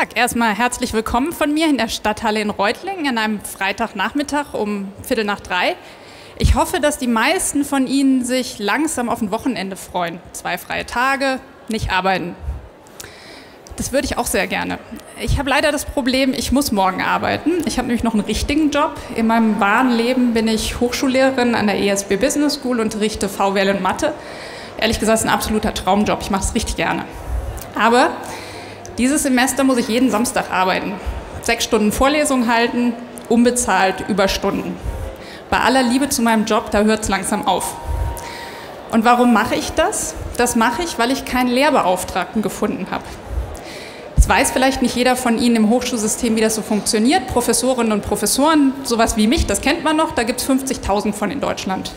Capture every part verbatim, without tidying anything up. Tag. Erstmal herzlich willkommen von mir in der Stadthalle in Reutlingen an einem Freitagnachmittag um Viertel nach drei. Ich hoffe, dass die meisten von Ihnen sich langsam auf ein Wochenende freuen. Zwei freie Tage, nicht arbeiten. Das würde ich auch sehr gerne. Ich habe leider das Problem, ich muss morgen arbeiten. Ich habe nämlich noch einen richtigen Job. In meinem wahren Leben bin ich Hochschullehrerin an der E S B Business School und unterrichte V W L und Mathe. Ehrlich gesagt, ist ein absoluter Traumjob. Ich mache es richtig gerne. Aber dieses Semester muss ich jeden Samstag arbeiten. Sechs Stunden Vorlesung halten, unbezahlt, Überstunden. Bei aller Liebe zu meinem Job, da hört es langsam auf. Und warum mache ich das? Das mache ich, weil ich keinen Lehrbeauftragten gefunden habe. Jetzt weiß vielleicht nicht jeder von Ihnen im Hochschulsystem, wie das so funktioniert. Professorinnen und Professoren, sowas wie mich, das kennt man noch, da gibt es fünfzigtausend von in Deutschland.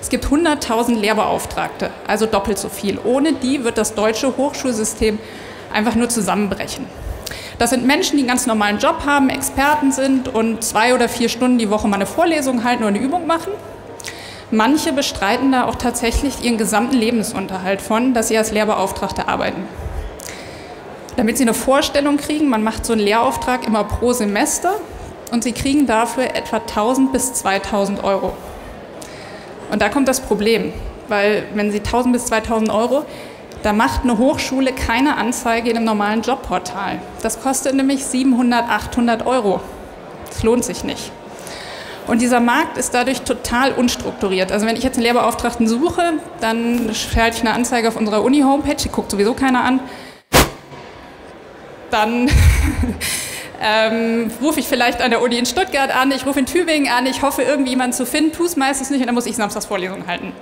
Es gibt hunderttausend Lehrbeauftragte, also doppelt so viel. Ohne die wird das deutsche Hochschulsystem einfach nur zusammenbrechen. Das sind Menschen, die einen ganz normalen Job haben, Experten sind und zwei oder vier Stunden die Woche mal eine Vorlesung halten oder eine Übung machen. Manche bestreiten da auch tatsächlich ihren gesamten Lebensunterhalt von, dass sie als Lehrbeauftragte arbeiten. Damit Sie eine Vorstellung kriegen, man macht so einen Lehrauftrag immer pro Semester und Sie kriegen dafür etwa tausend bis zweitausend Euro. Und da kommt das Problem, weil wenn Sie tausend bis zweitausend Euro, da macht eine Hochschule keine Anzeige in einem normalen Jobportal. Das kostet nämlich siebenhundert, achthundert Euro. Das lohnt sich nicht. Und dieser Markt ist dadurch total unstrukturiert. Also wenn ich jetzt einen Lehrbeauftragten suche, dann schalte ich eine Anzeige auf unserer Uni-Homepage, die guckt sowieso keiner an. Dann ähm, rufe ich vielleicht an der Uni in Stuttgart an, ich rufe in Tübingen an, ich hoffe, irgendwie jemanden zu finden, tue es meistens nicht und dann muss ich samstags Vorlesungen halten.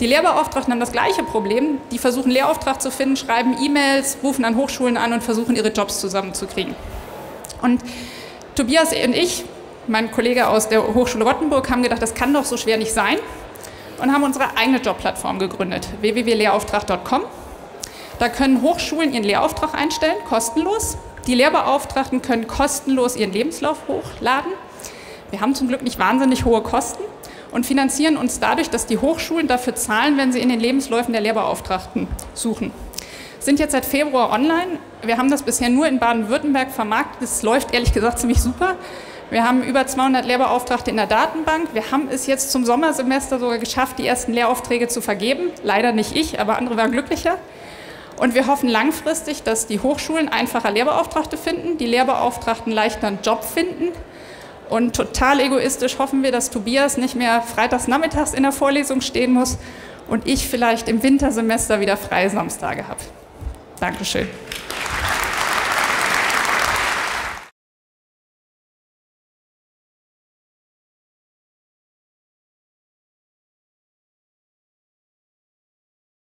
Die Lehrbeauftragten haben das gleiche Problem, die versuchen einen Lehrauftrag zu finden, schreiben E-Mails, rufen an Hochschulen an und versuchen ihre Jobs zusammenzukriegen. Und Tobias und ich, mein Kollege aus der Hochschule Rottenburg, haben gedacht, das kann doch so schwer nicht sein und haben unsere eigene Jobplattform gegründet, w w w punkt lehrauftrag punkt com. Da können Hochschulen ihren Lehrauftrag einstellen, kostenlos. Die Lehrbeauftragten können kostenlos ihren Lebenslauf hochladen. Wir haben zum Glück nicht wahnsinnig hohe Kosten und finanzieren uns dadurch, dass die Hochschulen dafür zahlen, wenn sie in den Lebensläufen der Lehrbeauftragten suchen. Sind jetzt seit Februar online. Wir haben das bisher nur in Baden-Württemberg vermarktet. Das läuft ehrlich gesagt ziemlich super. Wir haben über zweihundert Lehrbeauftragte in der Datenbank. Wir haben es jetzt zum Sommersemester sogar geschafft, die ersten Lehraufträge zu vergeben. Leider nicht ich, aber andere waren glücklicher. Und wir hoffen langfristig, dass die Hochschulen einfacher Lehrbeauftragte finden, die Lehrbeauftragten leichter einen Job finden. Und total egoistisch hoffen wir, dass Tobias nicht mehr freitags nachmittags in der Vorlesung stehen muss und ich vielleicht im Wintersemester wieder freie Samstage habe. Dankeschön.